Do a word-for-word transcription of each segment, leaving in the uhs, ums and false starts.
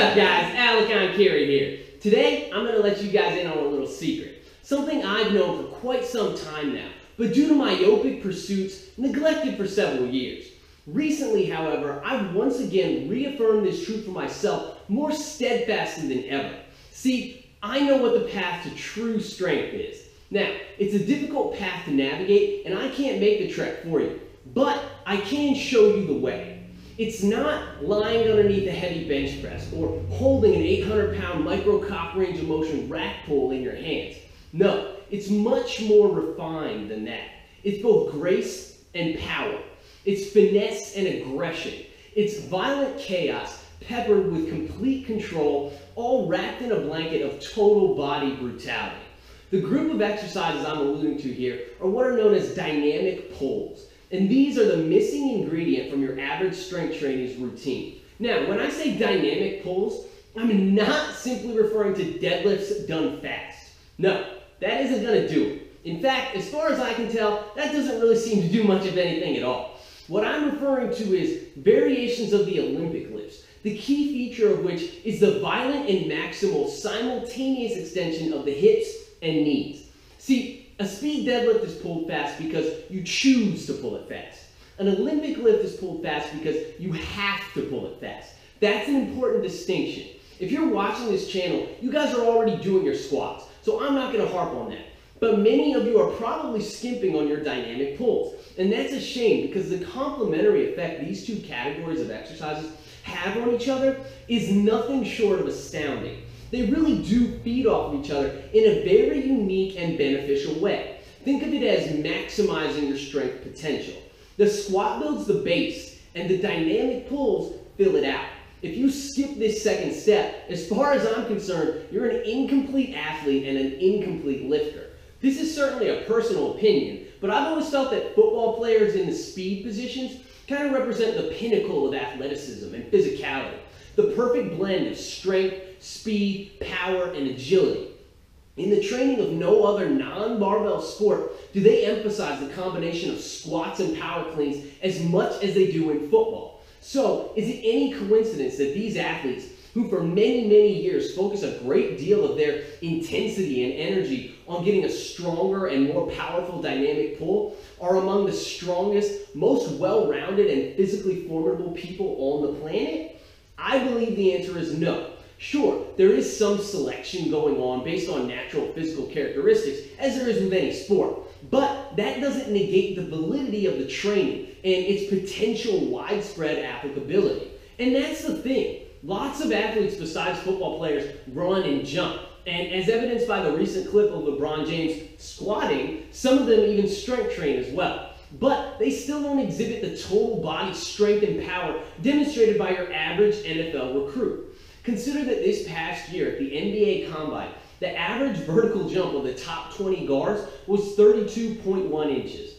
up, guys? Alec Enkiri here. Today, I'm going to let you guys in on a little secret. Something I've known for quite some time now, but due to myopic pursuits, neglected for several years. Recently, however, I've once again reaffirmed this truth for myself more steadfastly than ever. See, I know what the path to true strength is. Now, it's a difficult path to navigate, and I can't make the trek for you, but I can show you the way. It's not lying underneath a heavy bench press or holding an eight hundred pound micro-cop range of motion rack pull in your hands. No, it's much more refined than that. It's both grace and power. It's finesse and aggression. It's violent chaos peppered with complete control, all wrapped in a blanket of total body brutality. The group of exercises I'm alluding to here are what are known as dynamic pulls. And these are the missing ingredient from your average strength training's routine. Now, when I say dynamic pulls, I'm not simply referring to deadlifts done fast. No, that isn't going to do it. In fact, as far as I can tell, that doesn't really seem to do much of anything at all. What I'm referring to is variations of the Olympic lifts, the key feature of which is the violent and maximal simultaneous extension of the hips and knees. See, a speed deadlift is pulled fast because you choose to pull it fast. An Olympic lift is pulled fast because you have to pull it fast. That's an important distinction. If you're watching this channel, you guys are already doing your squats, so I'm not going to harp on that. But many of you are probably skimping on your dynamic pulls, and that's a shame because the complementary effect these two categories of exercises have on each other is nothing short of astounding. They really do feed off each other in a very unique and beneficial way. Think of it as maximizing your strength potential. The squat builds the base, and the dynamic pulls fill it out. If you skip this second step, as far as I'm concerned, you're an incomplete athlete and an incomplete lifter. This is certainly a personal opinion, but I've always felt that football players in the speed positions kind of represent the pinnacle of athleticism and physicality. The perfect blend of strength, speed, power, and agility. In the training of no other non-barbell sport do they emphasize the combination of squats and power cleans as much as they do in football. So, is it any coincidence that these athletes, who for many, many years focus a great deal of their intensity and energy on getting a stronger and more powerful dynamic pull, are among the strongest, most well-rounded, and physically formidable people on the planet? I believe the answer is no. Sure, there is some selection going on based on natural physical characteristics, as there is with any sport, but that doesn't negate the validity of the training and its potential widespread applicability. And that's the thing. Lots of athletes besides football players run and jump, and as evidenced by the recent clip of LeBron James squatting, some of them even strength train as well. But they still don't exhibit the total body strength and power demonstrated by your average N F L recruit. Consider that this past year at the N B A Combine, the average vertical jump of the top twenty guards was thirty-two point one inches.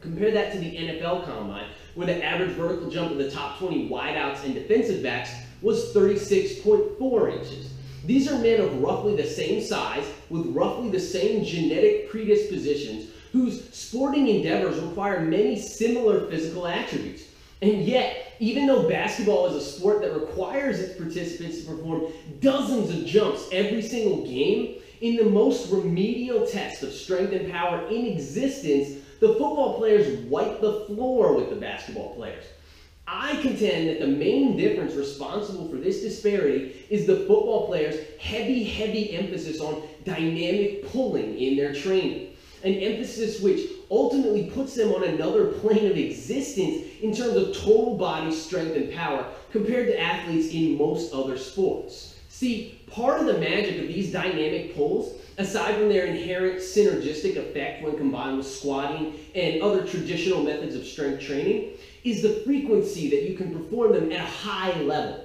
Compare that to the N F L Combine, where the average vertical jump of the top twenty wideouts and defensive backs was thirty-six point four inches. These are men of roughly the same size, with roughly the same genetic predispositions, whose sporting endeavors require many similar physical attributes. And yet, even though basketball is a sport that requires its participants to perform dozens of jumps every single game, in the most remedial test of strength and power in existence, the football players wipe the floor with the basketball players. I contend that the main difference responsible for this disparity is the football players' heavy, heavy emphasis on dynamic pulling in their training. An emphasis which ultimately puts them on another plane of existence in terms of total body strength and power compared to athletes in most other sports. See, part of the magic of these dynamic pulls, aside from their inherent synergistic effect when combined with squatting and other traditional methods of strength training, is the frequency that you can perform them at a high level.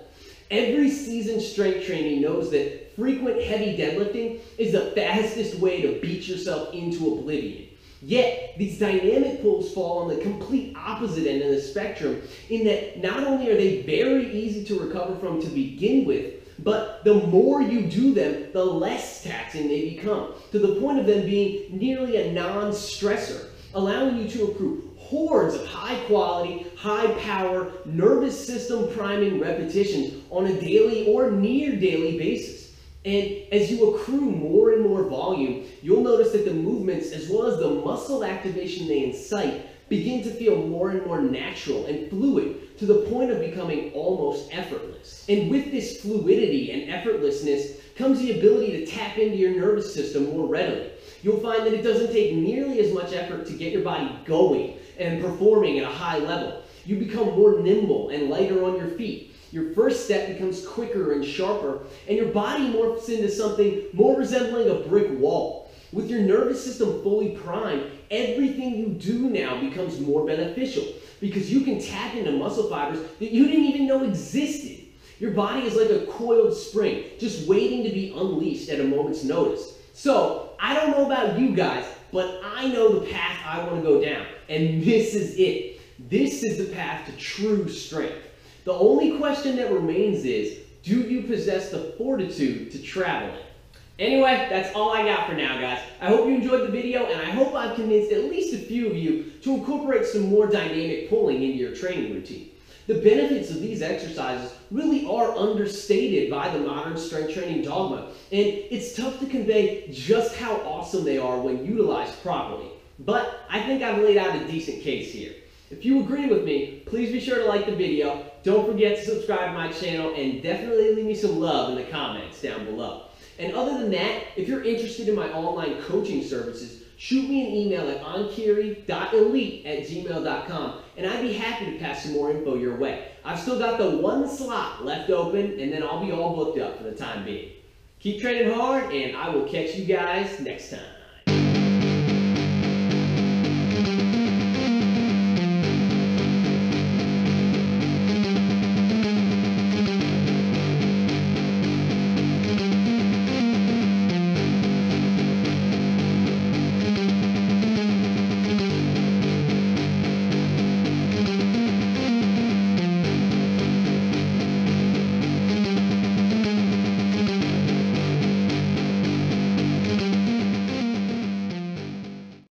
Every seasoned strength trainee knows that frequent heavy deadlifting is the fastest way to beat yourself into oblivion. Yet, these dynamic pulls fall on the complete opposite end of the spectrum in that not only are they very easy to recover from to begin with, but the more you do them, the less taxing they become, to the point of them being nearly a non-stressor, allowing you to accrue hordes of high-quality, high-power, nervous system priming repetitions on a daily or near-daily basis. And as you accrue more and more volume, you'll notice that the movements, as well as the muscle activation they incite, begin to feel more and more natural and fluid to the point of becoming almost effortless. And with this fluidity and effortlessness comes the ability to tap into your nervous system more readily. You'll find that it doesn't take nearly as much effort to get your body going and performing at a high level. You become more nimble and lighter on your feet. Your first step becomes quicker and sharper, and your body morphs into something more resembling a brick wall. With your nervous system fully primed, everything you do now becomes more beneficial because you can tap into muscle fibers that you didn't even know existed. Your body is like a coiled spring, just waiting to be unleashed at a moment's notice. So, I don't know about you guys, but I know the path I want to go down, and this is it. This is the path to true strength. The only question that remains is, do you possess the fortitude to travel it? Anyway, that's all I got for now, guys. I hope you enjoyed the video, and I hope I've convinced at least a few of you to incorporate some more dynamic pulling into your training routine. The benefits of these exercises really are understated by the modern strength training dogma, and it's tough to convey just how awesome they are when utilized properly. But I think I've laid out a decent case here. If you agree with me, please be sure to like the video, don't forget to subscribe to my channel, and definitely leave me some love in the comments down below. And other than that, if you're interested in my online coaching services, shoot me an email at enkiri dot elite at gmail dot com, and I'd be happy to pass some more info your way. I've still got the one slot left open, and then I'll be all booked up for the time being. Keep training hard, and I will catch you guys next time.